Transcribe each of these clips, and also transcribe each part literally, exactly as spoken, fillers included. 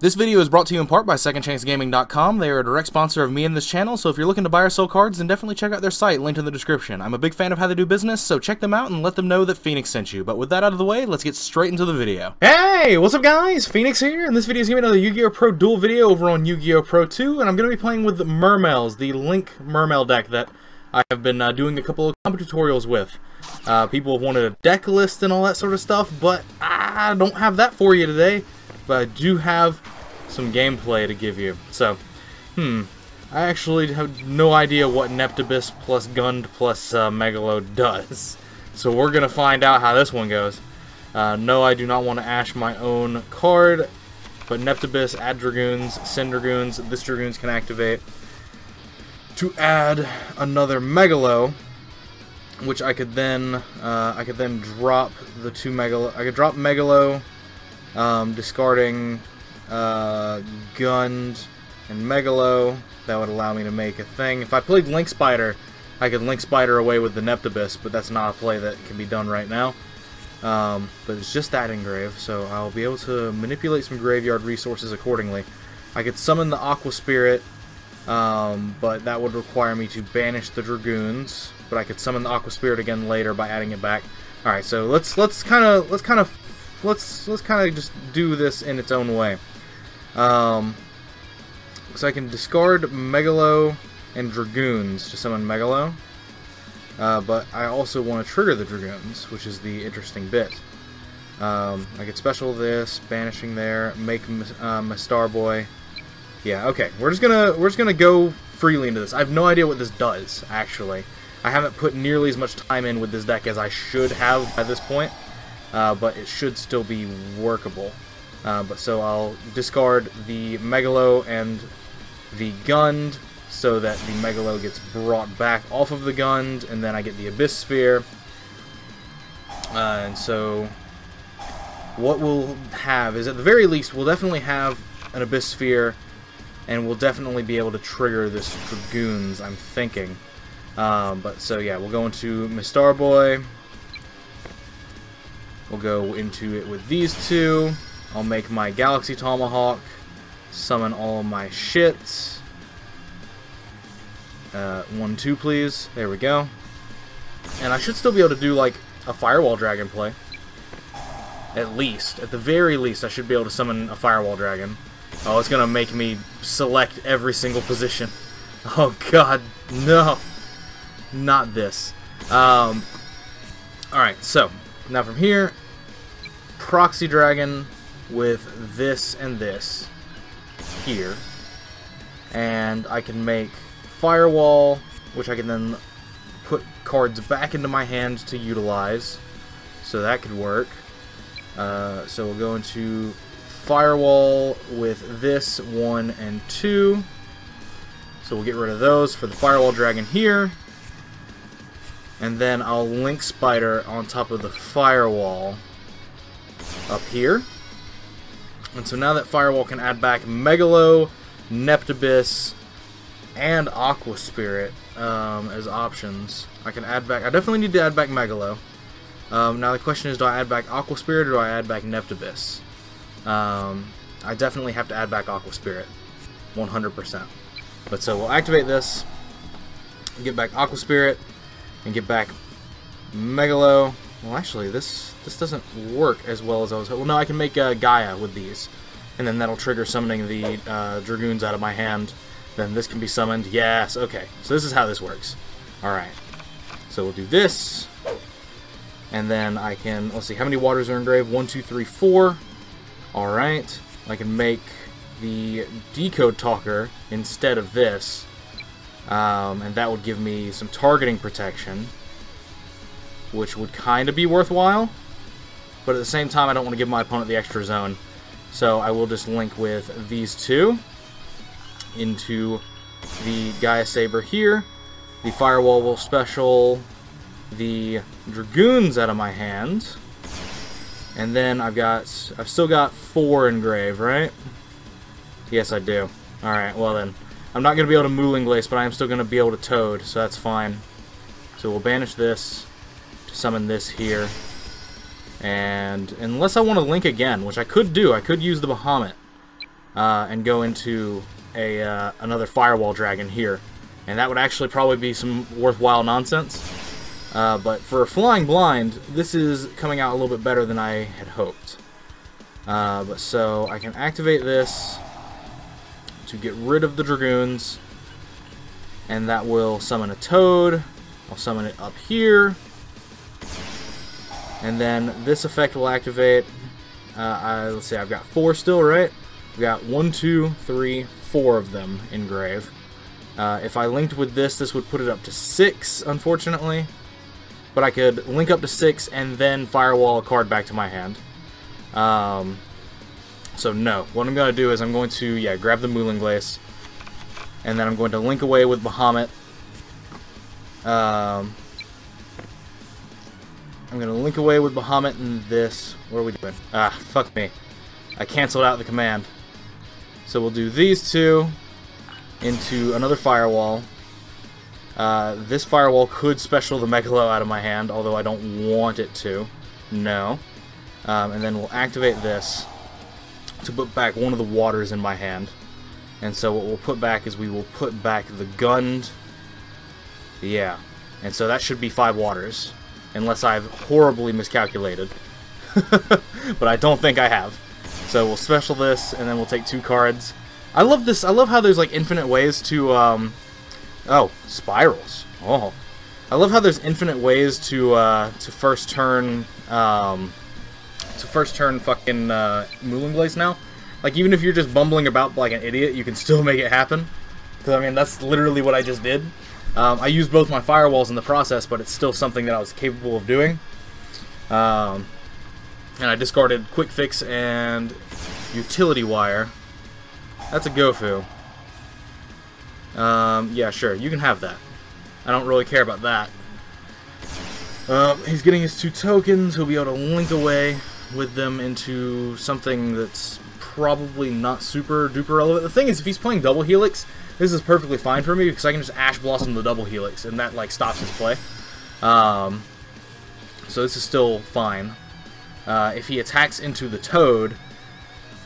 This video is brought to you in part by second chance gaming dot com. They are a direct sponsor of me and this channel, so if you're looking to buy or sell cards, then definitely check out their site, linked in the description. I'm a big fan of how they do business, so check them out and let them know that Phoenix sent you. But with that out of the way, let's get straight into the video. Hey, what's up guys? Phoenix here, and this video is going to be another Yu-Gi-Oh Pro duel video over on Yu-Gi-Oh Pro two, and I'm going to be playing with the Mermails, the Link Mermail deck that I have been uh, doing a couple of combo tutorials with. Uh, people have wanted a deck list and all that sort of stuff, but I don't have that for you today. But I do have some gameplay to give you. So, hmm, I actually have no idea what Neptabyss plus Gund plus uh, Megalo does. So we're going to find out how this one goes. Uh, no, I do not want to ash my own card, but Neptabyss, add dragoons, send dragoons, this dragoons can activate to add another Megalo, which I could then, uh, I could then drop the two Megalo, I could drop Megalo, Um, discarding uh, Gund and Megalo. That would allow me to make a thing. If I played Link Spider, I could Link Spider away with the Neptabyss, but that's not a play that can be done right now. Um, but it's just that engrave, so I'll be able to manipulate some graveyard resources accordingly. I could summon the Aqua Spirit, um, but that would require me to banish the dragoons. But I could summon the Aqua Spirit again later by adding it back. All right, so let's let's kind of let's kind of. Let's let's kind of just do this in its own way. Um, so I can discard Megalo and Dragoons to summon Megalo, uh, but I also want to trigger the Dragoons, which is the interesting bit. Um, I could special this, banishing there, make uh, Mistar Boy. Yeah, okay. We're just gonna we're just gonna go freely into this. I have no idea what this does actually. I haven't put nearly as much time in with this deck as I should have by this point. Uh, but it should still be workable. Uh, but so I'll discard the Megalo and the Gund so that the Megalo gets brought back off of the Gund, and then I get the Abyss Sphere. Uh, and so what we'll have is, at the very least, we'll definitely have an Abyss Sphere, and we'll definitely be able to trigger this Dragoons, I'm thinking. Um, but so yeah, we'll go into Mistar Boy. We'll go into it with these two. I'll make my Galaxy Tomahawk, summon all my shits. Uh, one, two, please. There we go. And I should still be able to do, like, a Firewall Dragon play. At least. At the very least, I should be able to summon a Firewall Dragon. Oh, it's gonna make me select every single position. Oh, God, no. Not this. Um, Alright, so... Now from here, Proxy Dragon with this and this here, and I can make Firewall, which I can then put cards back into my hand to utilize, so that could work. Uh, so we'll go into Firewall with this one and two, so we'll get rid of those for the Firewall Dragon here. And then I'll Link Spider on top of the Firewall up here. And so now that Firewall can add back Megalo, Neptabyss, and Aqua Spirit um, as options. I can add back... I definitely need to add back Megalo. Um, now the question is, do I add back Aqua Spirit or do I add back Neptabyss? Um, I definitely have to add back Aqua Spirit. one hundred percent. But so we'll activate this, get back Aqua Spirit, and get back Megalo. Well, actually, this this doesn't work as well as I was hoping. Well, no, I can make uh, Gaia with these, and then that'll trigger summoning the uh, Dragoons out of my hand. Then this can be summoned. Yes, okay. So this is how this works. All right. So we'll do this, and then I can... Let's see, how many waters are engraved? One, two, three, four. All right. I can make the Decode Talker instead of this. Um, and that would give me some targeting protection, which would kind of be worthwhile, but at the same time I don't want to give my opponent the extra zone, so I will just link with these two into the Gaia Saber here. The Firewall will special the Dragoons out of my hand, and then I've got I've still got four engraved, right? Yes, I do. All right, well then. I'm not going to be able to Moolinglace, but I am still going to be able to Toad, so that's fine. So we'll banish this to summon this here. And unless I want to Link again, which I could do, I could use the Bahamut. uh, and go into a uh, another Firewall Dragon here. And that would actually probably be some worthwhile nonsense. Uh, but for Flying Blind, this is coming out a little bit better than I had hoped. Uh, but so I can activate this to get rid of the dragoons, and that will summon a Toad. I'll summon it up here, and then this effect will activate. Uh, I, let's see, I've got four still, right? I've got one, two, three, four of them in grave. Uh, if I linked with this, this would put it up to six, unfortunately. But I could link up to six and then firewall a card back to my hand. Um, so no. What I'm going to do is I'm going to, yeah, grab the Moolinglace. And then I'm going to link away with Bahamut. Um, I'm going to link away with Bahamut and this. What are we doing? Ah, fuck me. I canceled out the command. So we'll do these two into another firewall. Uh, this firewall could special the Megalo out of my hand, although I don't want it to. No. Um, and then we'll activate this to put back one of the waters in my hand. And so what we'll put back is we will put back the Gund. Yeah. And so that should be five waters, unless I've horribly miscalculated. But I don't think I have. So we'll special this, and then we'll take two cards. I love this. I love how there's like infinite ways to, um, oh, spirals. Oh, I love how there's infinite ways to uh, to first turn, um, to first turn fucking uh, Moolinglaze now. Like even if you're just bumbling about like an idiot, you can still make it happen. Because I mean that's literally what I just did. Um, I used both my firewalls in the process, but it's still something that I was capable of doing. Um, and I discarded Quick Fix and Utility Wire. That's a Gofu. Um, yeah, sure. You can have that. I don't really care about that. Um, he's getting his two tokens. He'll be able to link away with them into something that's probably not super duper relevant. The thing is, if he's playing Double Helix, this is perfectly fine for me because I can just Ash Blossom the Double Helix, and that, like, stops his play. Um, so this is still fine. Uh, if he attacks into the Toad,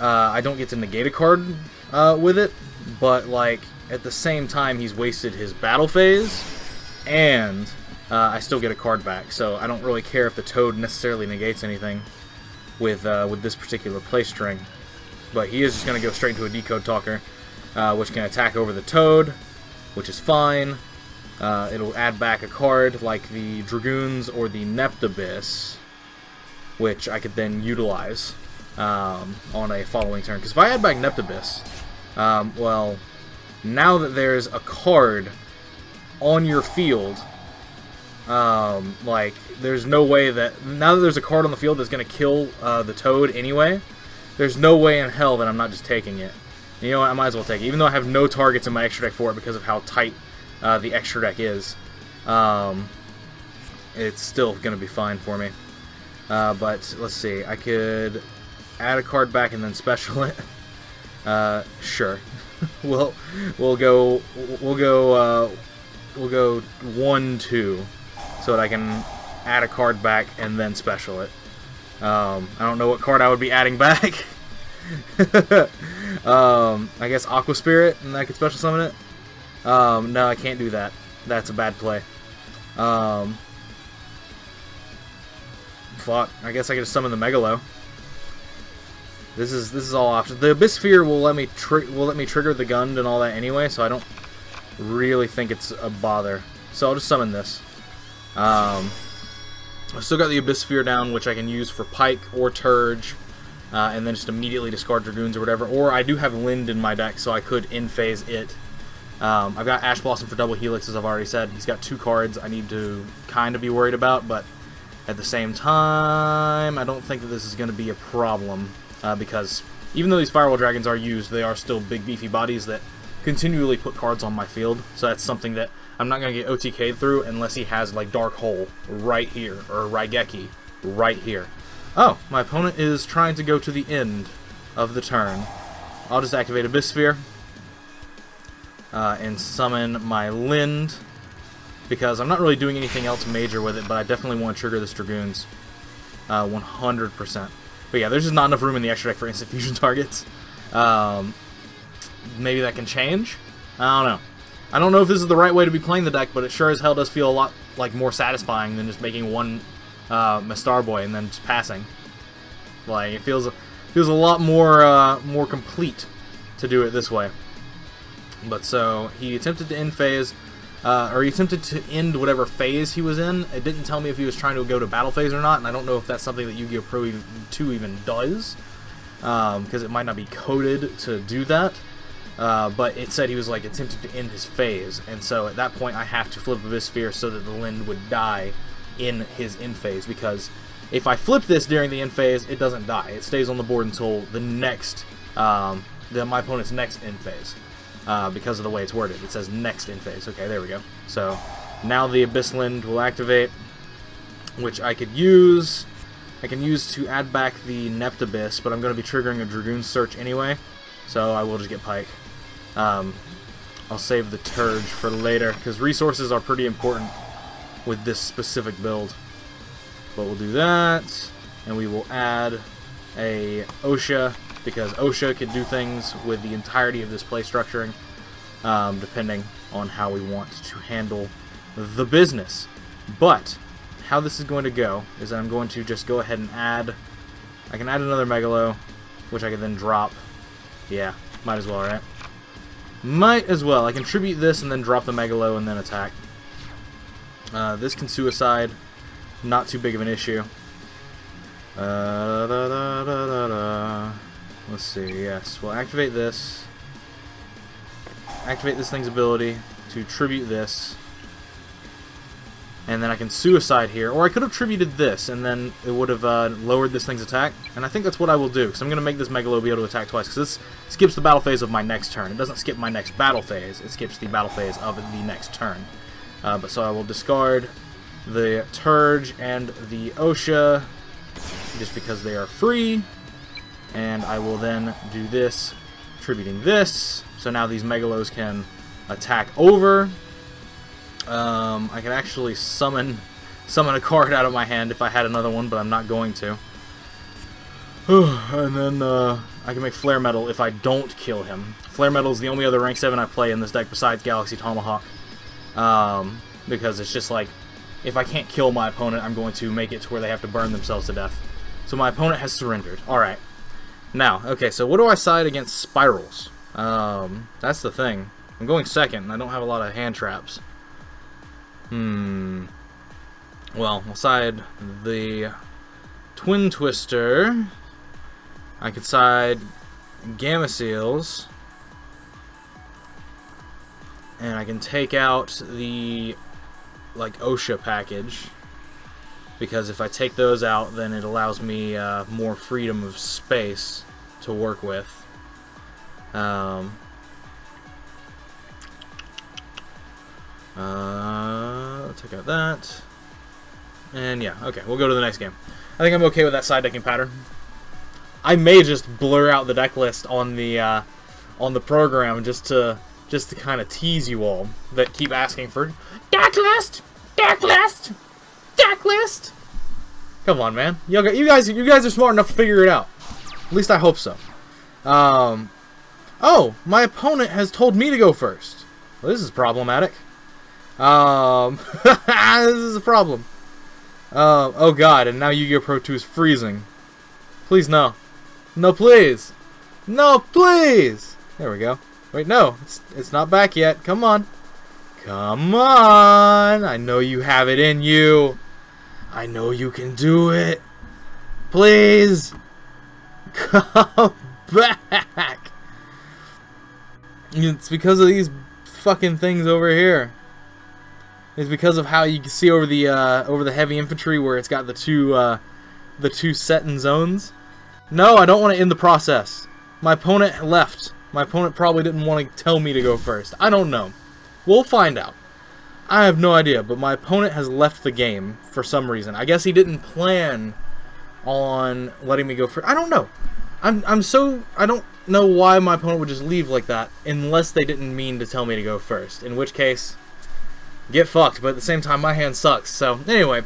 uh, I don't get to negate a card Uh, with it, but like at the same time he's wasted his battle phase, and uh, I still get a card back, so I don't really care if the Toad necessarily negates anything with uh, with this particular play string. But he is just going to go straight into a Decode Talker, uh, which can attack over the Toad, which is fine. Uh, it'll add back a card like the Dragoons or the Neptabyss, which I could then utilize Um, on a following turn. Because if I add back Neptabyss, um, well, now that there's a card on your field, um, like, there's no way that, now that there's a card on the field that's going to kill uh, the Toad anyway, there's no way in hell that I'm not just taking it. And you know what, I might as well take it, even though I have no targets in my extra deck for it because of how tight uh, the extra deck is. Um, it's still going to be fine for me. Uh, but, let's see, I could add a card back and then special it. Uh, sure. we'll we'll go we'll go uh, we'll go one two, so that I can add a card back and then special it. Um, I don't know what card I would be adding back. um, I guess Aqua Spirit, and I could special summon it. Um, no, I can't do that. That's a bad play. Um, fuck. I guess I could just summon the Megalo. This is this is all options. The Abyss Sphere will let me tri will let me trigger the Gund and all that anyway, so I don't really think it's a bother. So I'll just summon this. Um, I've still got the Abyss Sphere down, which I can use for Pike or Turge, uh, and then just immediately discard Dragoons or whatever. Or I do have Lind in my deck, so I could in phase it. Um, I've got Ash Blossom for Double Helix, as I've already said. He's got two cards I need to kind of be worried about, but at the same time, I don't think that this is going to be a problem. Uh, because even though these Firewall Dragons are used, they are still big, beefy bodies that continually put cards on my field. So that's something that I'm not going to get O T K'd through unless he has, like, Dark Hole right here, or Raigeki right here. Oh, my opponent is trying to go to the end of the turn. I'll just activate Abyss Sphere uh, and summon my Lind, because I'm not really doing anything else major with it, but I definitely want to trigger this Dragoons uh, one hundred percent. But yeah, there's just not enough room in the extra deck for instant fusion targets. Um, maybe that can change? I don't know. I don't know if this is the right way to be playing the deck, but it sure as hell does feel a lot like more satisfying than just making one uh, Mistar Boy and then just passing. Like, it feels feels a lot more uh, more complete to do it this way. But so he attempted to end phase, uh, or he attempted to end whatever phase he was in. It didn't tell me if he was trying to go to battle phase or not, and I don't know if that's something that Yu-Gi-Oh! Pro two even does, because um, it might not be coded to do that. Uh, but it said he was like attempting to end his phase, and so at that point I have to flip Abyss Sphere so that the Lind would die in his end phase, because if I flip this during the end phase, it doesn't die. It stays on the board until the next, um, the, my opponent's next end phase, uh, because of the way it's worded. It says next end phase. Okay, there we go. So now the Abyss Lind will activate, which I could use. I can use to add back the Neptabyss, but I'm going to be triggering a Dragoon Search anyway, so I will just get Pike. Um, I'll save the Turge for later, because resources are pretty important with this specific build. But we'll do that, and we will add a OSHA, because OSHA can do things with the entirety of this play structuring, um, depending on how we want to handle the business. But how this is going to go is that I'm going to just go ahead and add, I can add another Megalo, which I can then drop. Yeah, might as well, right? Might as well. I can tribute this and then drop the Megalo and then attack. Uh, this can suicide. Not too big of an issue. Uh, da, da, da, da, da. Let's see. Yes, we'll activate this. Activate this thing's ability to tribute this. And then I can suicide here. Or I could have tributed this and then it would have uh, lowered this thing's attack. And I think that's what I will do. Because I'm going to make this Megalo be able to attack twice. Because this skips the battle phase of my next turn. It doesn't skip my next battle phase. It skips the battle phase of the next turn. Uh, but so I will discard the Turge and the OSHA. Just because they are free. And I will then do this. Tributing this. So now these Megalos can attack over. Um, I could actually summon summon a card out of my hand if I had another one, but I'm not going to. And then uh, I can make Flare Metal if I don't kill him. Flare Metal is the only other rank seven I play in this deck besides Galaxy Tomahawk. Um, because it's just like, if I can't kill my opponent, I'm going to make it to where they have to burn themselves to death. So my opponent has surrendered. Alright. Now, okay, so what do I side against Spyrals? Um, that's the thing. I'm going second, and I don't have a lot of hand traps. Hmm. Well, I'll side the Twin Twister. I could side Gamma Seals. And I can take out the, like, OSHA package. Because if I take those out, then it allows me uh, more freedom of space to work with. Um... Uh, take out that. And yeah, okay, we'll go to the next game. I think I'm okay with that side decking pattern. I may just blur out the deck list on the uh, on the program just to just to kind of tease you all that keep asking for deck list, deck list, deck list. Come on, man. You guys, you guys are smart enough to figure it out. At least I hope so. Um, oh, my opponent has told me to go first. Well, this is problematic. Um, this is a problem. Uh, oh god, and now Yu-Gi-Oh! Pro two is freezing. Please no. No, please. No, please. There we go. Wait, no. It's, it's not back yet. Come on. Come on. I know you have it in you. I know you can do it. Please. Come back. It's because of these fucking things over here. Is because of how you can see over the uh, over the heavy infantry where it's got the two uh, the two set in zones. No, I don't want to end the process. My opponent left. My opponent probably didn't want to tell me to go first. I don't know. We'll find out. I have no idea, but my opponent has left the game for some reason. I guess he didn't plan on letting me go first. I don't know. I'm I'm so I don't know why my opponent would just leave like that unless they didn't mean to tell me to go first. In which case, get fucked, but at the same time, my hand sucks. So, anyway,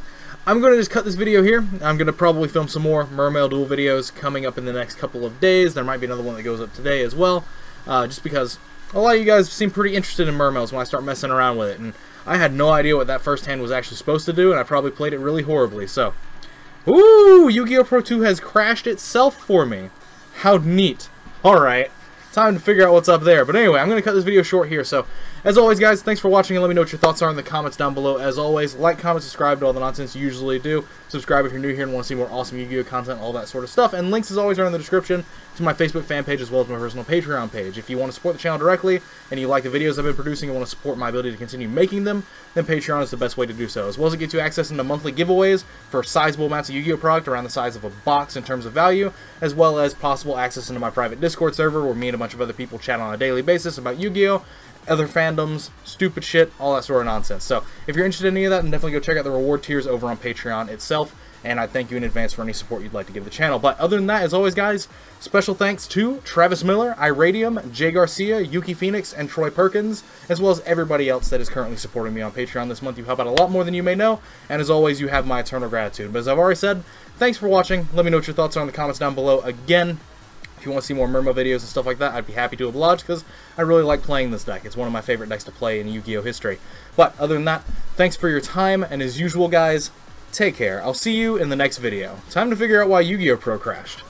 I'm going to just cut this video here. I'm going to probably film some more Mermail duel videos coming up in the next couple of days. There might be another one that goes up today as well, uh, just because a lot of you guys seem pretty interested in Mermails when I start messing around with it, and I had no idea what that first hand was actually supposed to do, and I probably played it really horribly, so... Ooh! Yu-Gi-Oh! Pro two has crashed itself for me. How neat. Alright. Time to figure out what's up there. But anyway, I'm going to cut this video short here. So, as always, guys, thanks for watching, and let me know what your thoughts are in the comments down below. As always, like, comment, subscribe to all the nonsense you usually do. Subscribe if you're new here and want to see more awesome Yu-Gi-Oh! content, all that sort of stuff. And links, as always, are in the description to my Facebook fan page as well as my personal Patreon page. If you want to support the channel directly, and you like the videos I've been producing and want to support my ability to continue making them, then Patreon is the best way to do so. As well as it gets you access into monthly giveaways for sizable amounts of Yu-Gi-Oh! product around the size of a box in terms of value, as well as possible access into my private Discord server where me and a bunch of other people chat on a daily basis about Yu-Gi-Oh!, other fandoms, stupid shit, all that sort of nonsense. So, if you're interested in any of that, then definitely go check out the reward tiers over on Patreon itself, and I thank you in advance for any support you'd like to give the channel. But other than that, as always, guys, special thanks to Travis Miller, Iradium, Jay Garcia, Yuki Phoenix, and Troy Perkins, as well as everybody else that is currently supporting me on Patreon this month. You help out a lot more than you may know, and as always, you have my eternal gratitude. But as I've already said, thanks for watching. Let me know what your thoughts are in the comments down below. Again, if you want to see more Mermail videos and stuff like that, I'd be happy to oblige, because I really like playing this deck. It's one of my favorite decks to play in Yu-Gi-Oh! history. But other than that, thanks for your time, and as usual, guys, take care. I'll see you in the next video. Time to figure out why Yu-Gi-Oh! Pro crashed.